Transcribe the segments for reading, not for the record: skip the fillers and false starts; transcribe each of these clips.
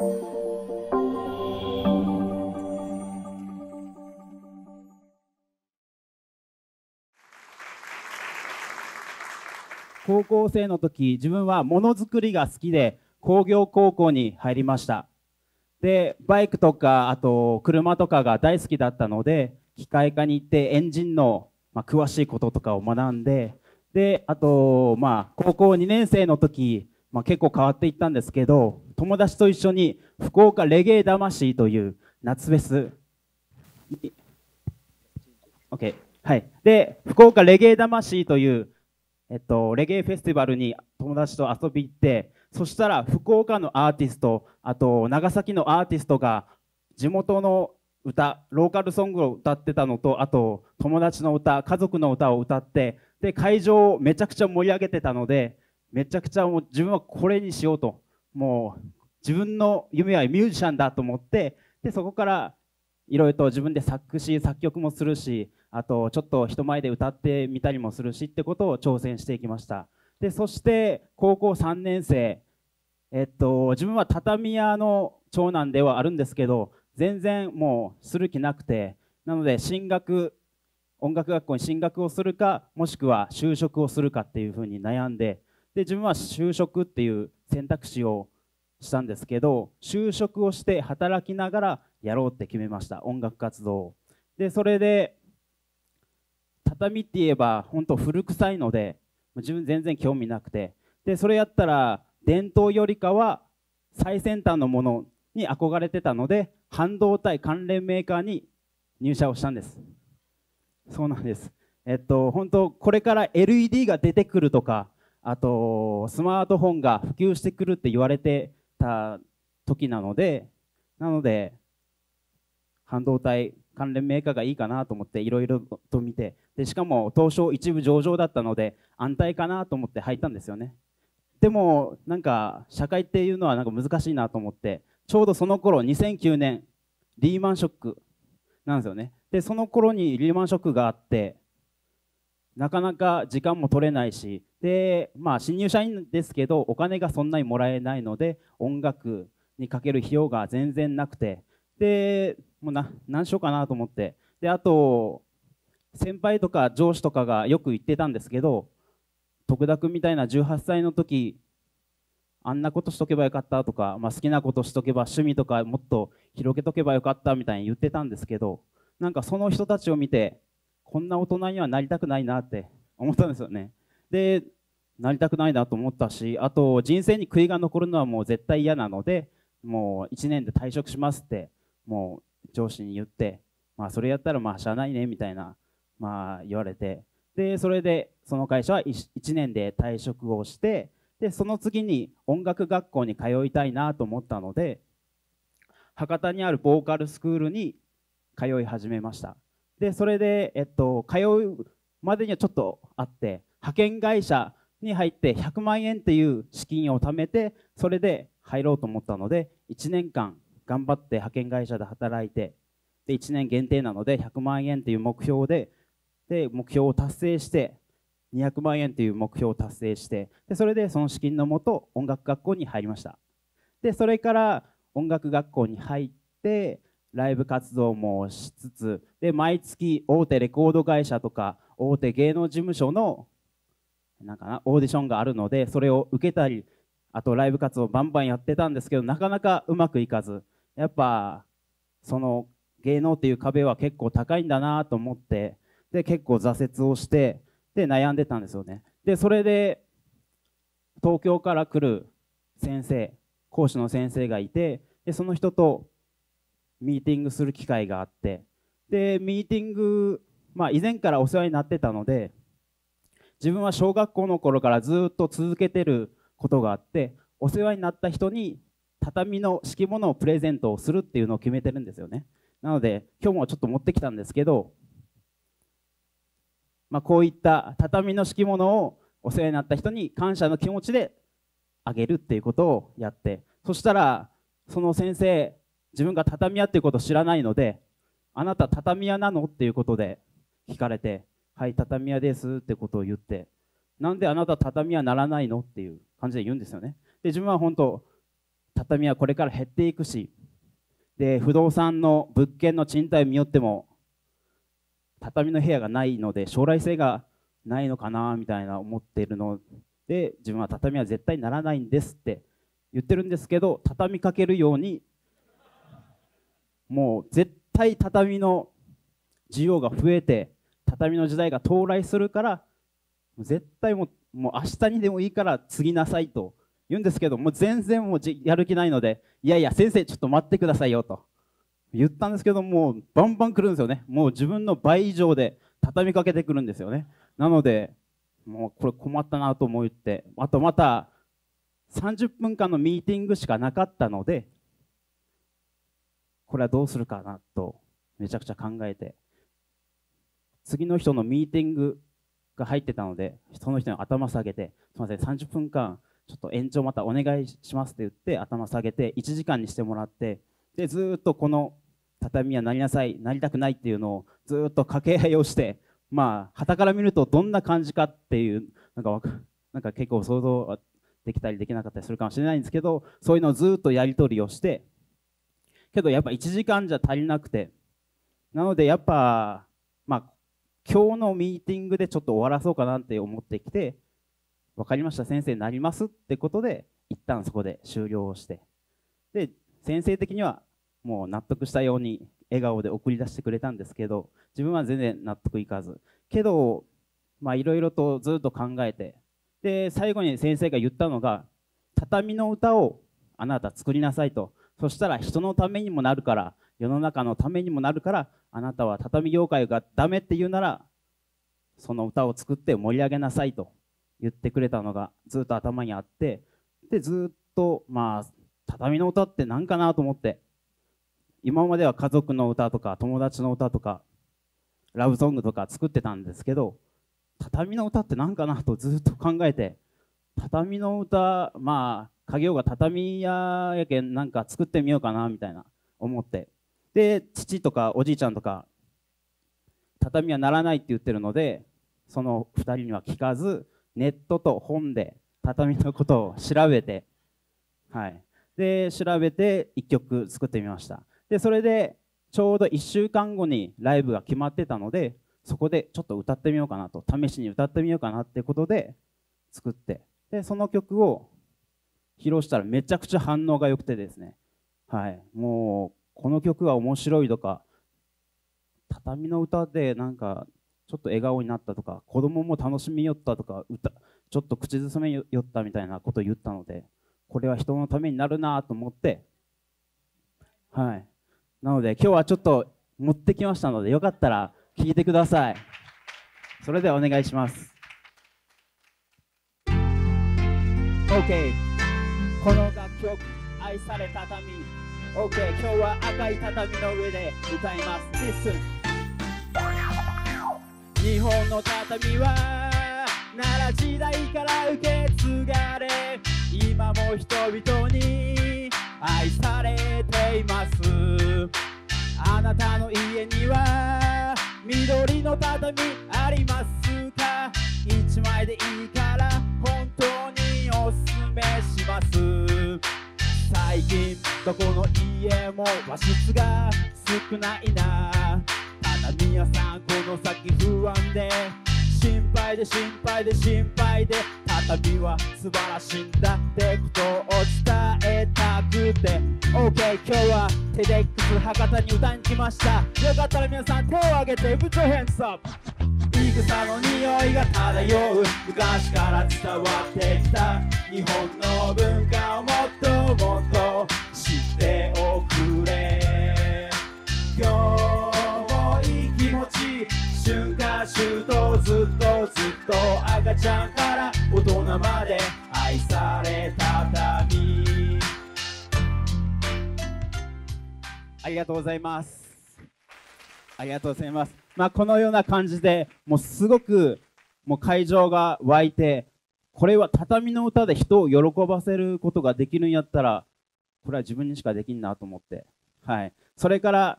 高校生の時、自分はものづくりが好きで工業高校に入りました。でバイクとかあと車とかが大好きだったので、機械科に行ってエンジンの詳しいこととかを学んで、であと高校2年生の時、結構変わっていったんですけど、友達と一緒に福岡レゲエ魂という夏フェスに、で福岡レゲエ魂という、レゲエフェスティバルに友達と遊び行って、そしたら福岡のアーティスト、あと長崎のアーティストが地元の歌、ローカルソングを歌ってたのと、あと友達の歌、家族の歌を歌って、で会場をめちゃくちゃ盛り上げてたので、めちゃくちゃもう自分はこれにしようと、もう自分の夢はミュージシャンだと思って、でそこからいろいろと自分で作詞作曲もするし、あとちょっと人前で歌ってみたりもするしってことを挑戦していきました。でそして高校3年生、自分は畳屋の長男ではあるんですけど、全然もうする気なくて、なので音楽学校に進学をするか、もしくは就職をするかっていうふうに悩んで、で自分は就職っていう選択肢をしたんですけど、就職をして働きながらやろうって決めました、音楽活動を。でそれで畳って言えば本当古臭いので自分全然興味なくて、でそれやったら伝統よりかは最先端のものに憧れてたので、半導体関連メーカーに入社をしたんです。そうなんです。本当これから LED が出てくるとか、あとスマートフォンが普及してくるって言われてた時なので、半導体関連メーカーがいいかなと思っていろいろと見て、でしかも東証一部上場だったので安泰かなと思って入ったんですよね。でもなんか社会っていうのはなんか難しいなと思って、ちょうどその頃2009年リーマンショックなんですよね。でその頃にリーマンショックがあって、なかなか時間も取れないし、で新入社員ですけどお金がそんなにもらえないので、音楽にかける費用が全然なくて、でもう何しようかなと思って、であと先輩とか上司とかがよく言ってたんですけど、徳田君みたいな18歳の時あんなことしとけばよかったとか、好きなことしとけば、趣味とかもっと広げとけばよかったみたいに言ってたんですけど、なんかその人たちを見てこんな大人にはなりたくないなって思ったんですよね。でなりたくないなと思ったし、あと人生に悔いが残るのはもう絶対嫌なので、もう1年で退職しますってもう上司に言って、それやったらしゃあないねみたいな言われて、でそれでその会社は1年で退職をして、でその次に音楽学校に通いたいなと思ったので、博多にあるボーカルスクールに通い始めました。でそれで、通うまでにはちょっとあって、派遣会社に入って100万円っていう資金を貯めて、それで入ろうと思ったので1年間頑張って派遣会社で働いて、で1年限定なので100万円という目標で、目標を達成して200万円という目標を達成して、でそれでその資金のもと音楽学校に入りました。でそれから音楽学校に入ってライブ活動もしつつで、毎月大手レコード会社とか大手芸能事務所のオーディションがあるので、それを受けたり、あとライブ活動バンバンやってたんですけど、なかなかうまくいかず、やっぱその芸能っていう壁は結構高いんだなと思って、で結構挫折をして、で悩んでたんですよね。でそれで東京から来る先生、講師の先生がいて、でその人とミーティングする機会があって、でミーティング、以前からお世話になってたので、自分は小学校の頃からずっと続けてることがあって、お世話になった人に畳の敷物をプレゼントをするっていうのを決めてるんですよね。なので今日もちょっと持ってきたんですけど、こういった畳の敷物をお世話になった人に感謝の気持ちであげるっていうことをやって、そしたらその先生、自分が畳屋っていうことを知らないので、あなた畳屋なのっていうことで聞かれて、はい畳屋ですってことを言って、なんであなた畳屋ならないのっていう感じで言うんですよね。で自分は本当畳はこれから減っていくし、で不動産の物件の賃貸によっても畳の部屋がないので将来性がないのかなみたいな思っているので、自分は畳は絶対ならないんですって言ってるんですけど、畳みかけるようにもう絶対畳の需要が増えて畳の時代が到来するから、絶対もう明日にでもいいから継ぎなさいと言うんですけど、もう全然もうやる気ないので、いやいや先生ちょっと待ってくださいよと言ったんですけど、もうバンバン来るんですよね。もう自分の倍以上で畳みかけてくるんですよね。なのでもうこれ困ったなと思って、あとまた30分間のミーティングしかなかったので、これはどうするかなとめちゃくちゃ考えて、次の人のミーティングが入ってたので、その人に頭下げて、すみません30分間ちょっと延長またお願いしますって言って頭下げて1時間にしてもらって、でずっとこの畳はなりなさい、なりたくないっていうのをずっと掛け合いをして、まあはたから見るとどんな感じかっていう、なんか結構想像できたりできなかったりするかもしれないんですけど、そういうのをずっとやり取りをして、けどやっぱ1時間じゃ足りなくて、なのでやっぱまあ今日のミーティングでちょっと終わらそうかなって思ってきて、分かりました先生になりますってことで一旦そこで終了をして、で先生的にはもう納得したように笑顔で送り出してくれたんですけど、自分は全然納得いかず、けどいろいろとずっと考えて、で最後に先生が言ったのが、畳の歌をあなた作りなさいと、そしたら人のためにもなるから、世の中のためにもなるから、あなたは畳業界がダメって言うならその歌を作って盛り上げなさいと言ってくれたのがずっと頭にあって、でずっと畳の歌って何かなと思って、今までは家族の歌とか友達の歌とかラブソングとか作ってたんですけど、畳の歌って何かなとずっと考えて、畳の歌家業が畳屋やけんなんか作ってみようかなみたいな思って、で父とかおじいちゃんとか畳はならないって言ってるので、その2人には聞かずネットと本で畳のことを調べて、で調べて1曲作ってみました。でそれでちょうど1週間後にライブが決まってたので、そこでちょっと歌ってみようかなと、試しに歌ってみようかなってことで作って、でその曲を披露したらめちゃくちゃ反応が良くてですね、もうこの曲は面白いとか、畳の歌でなんかちょっと笑顔になったとか、子供も楽しみよったとか、ちょっと口ずさめよったみたいなことを言ったので、これは人のためになるなと思って、なので今日はちょっと持ってきましたので、よかったら聴いてください。それではお願いします。この楽曲「愛され畳」OK 今日は赤い畳の上で歌います。 Listen 日本の畳は奈良時代から受け継がれ、今も人々に愛されています。あなたの家には緑の畳ありますか？1枚でいいから本当におすすめします。最近どこの家も和室が少ないな。畳屋さんこの先不安で心配で心配で心配で、畳は素晴らしいんだってことを伝えたくて、 OK 今日はテデックス博多に歌いに来ました。よかったら皆さん手を挙げて Put your hands up。 戦の匂いが漂う、昔から伝わってきた日本の文化をもっともっと知っておくれ。今日もいい気持ち、春夏秋冬ずっとずっと、赤ちゃんから大人まで愛され畳。ありがとうございます。ありがとうございます。このような感じでもうすごくもう会場が沸いて、これは畳の歌で人を喜ばせることができるんやったら、これは自分にしかできんなと思って、それから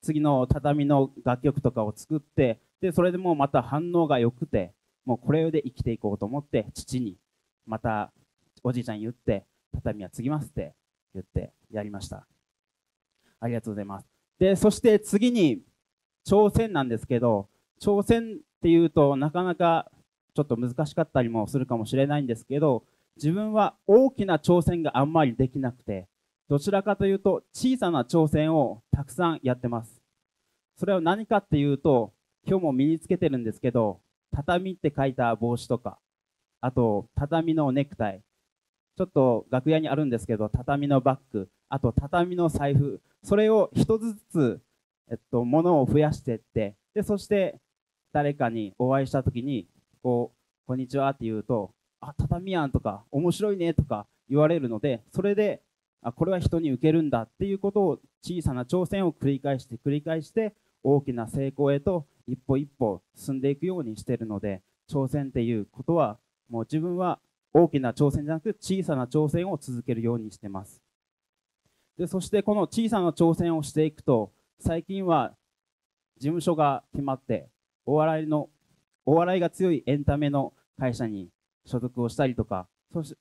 次の畳の楽曲とかを作って、でそれでもうまた反応が良くて、もうこれで生きていこうと思って、父にまたおじいちゃんに言って畳は継ぎますって言ってやりました。ありがとうございます。で、そして次に挑戦なんですけど、挑戦っていうとなかなかちょっと難しかったりもするかもしれないんですけど、自分は大きな挑戦があんまりできなくて、どちらかというと小さな挑戦をたくさんやってます。それは何かっていうと、今日も身につけてるんですけど、畳って書いた帽子とか、あと畳のネクタイ、ちょっと楽屋にあるんですけど、畳のバッグ、あと畳の財布、それを一つずつ、物を増やしていって、で、そして誰かにお会いしたときに、こんにちはって言うと、あ、畳やんとか、面白いねとか言われるので、それで、あ、これは人に受けるんだっていうことを、小さな挑戦を繰り返して、大きな成功へと一歩一歩進んでいくようにしているので、挑戦っていうことは、もう自分は大きな挑戦じゃなく、小さな挑戦を続けるようにしてます。で、そしてこの小さな挑戦をしていくと、最近は事務所が決まって、お笑いが強いエンタメの会社に所属をしたりとか、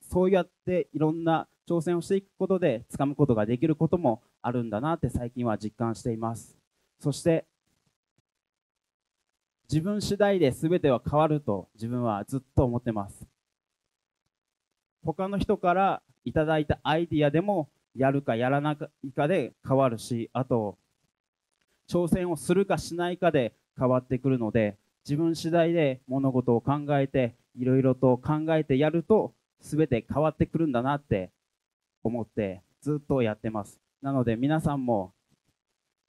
そうやっていろんな挑戦をしていくことで掴むことができることもあるんだなって最近は実感しています。そして自分次第で全ては変わると自分はずっと思ってます。他の人からいただいたアイディアでもやるかやらないかで変わるし、あと挑戦をするかしないかで変わってくるので、自分次第で物事を考えていろいろと考えてやると全て変わってくるんだなって思ってずっとやってます。なので皆さんも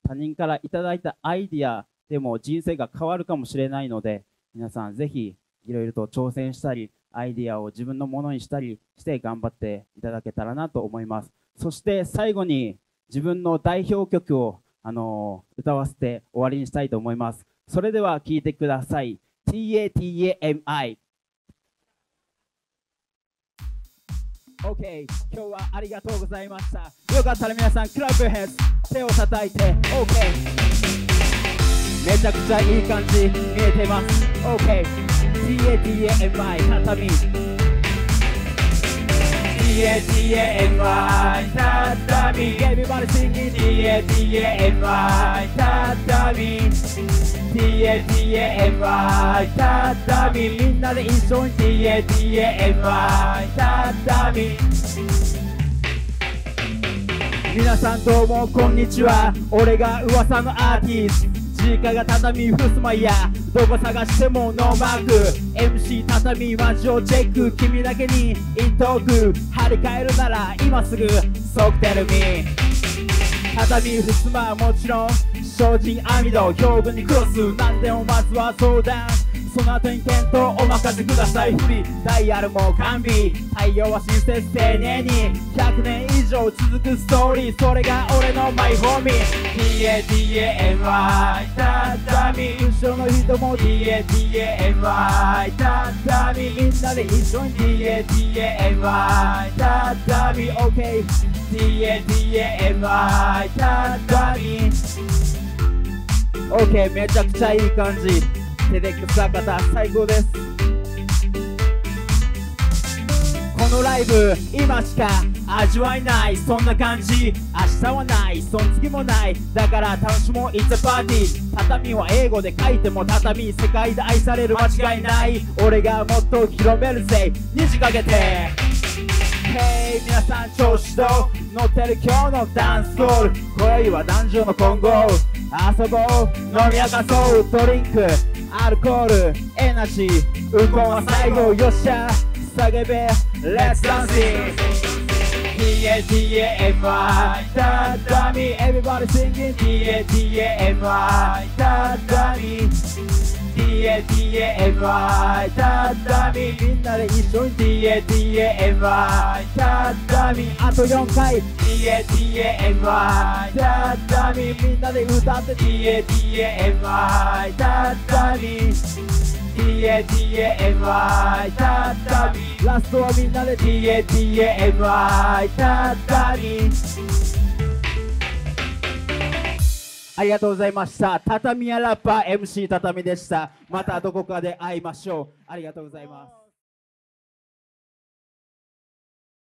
他人からいただいたアイディアでも人生が変わるかもしれないので、皆さんぜひいろいろと挑戦したり、アイディアを自分のものにしたりして頑張っていただけたらなと思います。そして最後に自分の代表曲を歌わせて終わりにしたいと思います。それでは聴いてください。 TATAMI。 OK、 今日はありがとうございました。よかったら皆さんクラップヘッズ、手を叩いて OK。 めちゃくちゃいい感じ見えてます。 OK、 TATAMI 畳。 TATAMI 畳。 Everybody singing TATAMI 畳。TATAMI 畳。みんなで一緒に TATAMI 畳。皆さんどうもこんにちは。俺が噂のアーティスト、実家が畳、襖やどこ探してもノーマーク。 MC 畳マジをチェック、君だけに言っとく。張り替えるなら今すぐ即テルミ。畳、襖はもちろん精進網戸、標文にクロス。何でもまずは相談、その後に検討お任せください。フリーダイヤルも完備、対応は親切丁寧に。100年以上続くストーリー、それが俺のマイホーミー。 TATAMI 畳。後ろの人も TATAMI 畳。みんなで一緒に TATAMI 畳。 OK、 TATAMI 畳。OK、 めちゃくちゃいい感じ。手で草方最高です。このライブ今しか味わえない、そんな感じ。明日はない、その次もない、だから楽しもう。 It's a party。 畳は英語で書いても畳、世界で愛される間違いない。俺がもっと広めるぜ、虹かけて。Hey、 皆さん調子どう？乗ってる今日のダンスホール、今宵は男女の混合。遊ぼう、飲み明かそう。ドリンク、アルコール、エナジー、運動は最後。よっしゃ叫べ、Let's dancing。 TATAMI 畳。 Everybody singing TATAMI 畳。TATAMI 畳。みんなで一緒に TATAMI 畳。あと4回。 TATAMI 畳。みんなで歌って TATAMI 畳。 TATAMI 畳。ラストはみんなで TATAMI 畳。ありがとうございました。畳やラッパー MC 畳でした。またどこかで会いましょう。ありがとうございます。